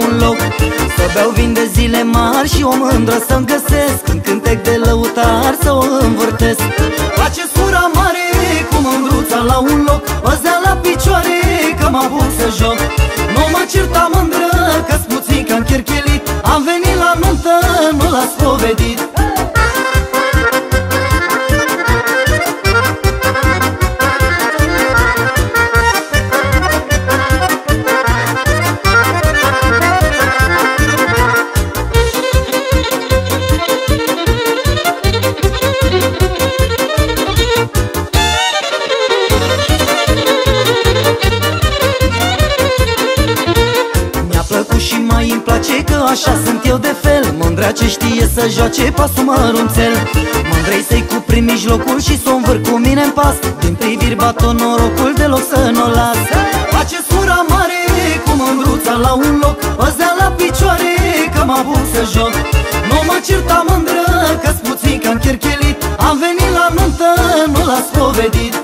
un loc, să beau vin de zile mari și o mândră să-mi găsesc, în cântec de lăutar să o învârtesc. Faceți hura mare cu mândruța la un loc, mă-ți dea la picioare că mă apuc să joc. Nu mă certa mândră că-s puțin că-mi cherchelit, am venit la nuntă, nu l-ați povedit. Și mai îmi place că așa sunt eu de fel, mândrea ce știe să joace pasul mărunțel. Mândrei să-i cuprim mijlocul și s-o învârc cu mine în pas, din priviri bat-o norocul, deloc să n-o las. Faceți hura mare cu mândruța la un loc, mă-ți dea la picioare că mă apuc să joc. Nu mă certa mândră că-s puțin că-mi cherchelit, am venit la nuntă, nu l-ați povedit.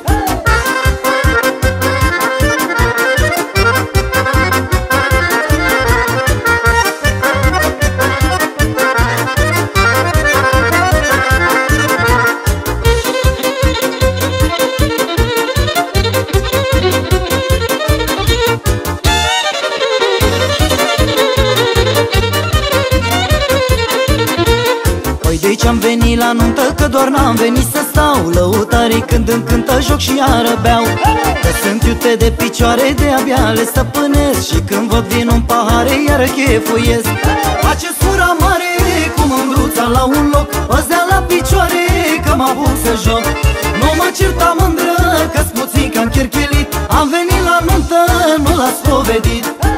Am venit la nuntă că doar n-am venit să stau, lăutarii când îmi cântă joc și iară beau. Că sunt iute de picioare, de-abia le stăpânesc, și când văd vin un pahare, iară chefuiesc. Faceți hura mare cu mândruța la un loc, mă-ți dea la picioare că mă apuc să joc. Nu mă certa mândră că-s puțin că-mi cherchelit, am venit la nuntă, nu l-ați povedit.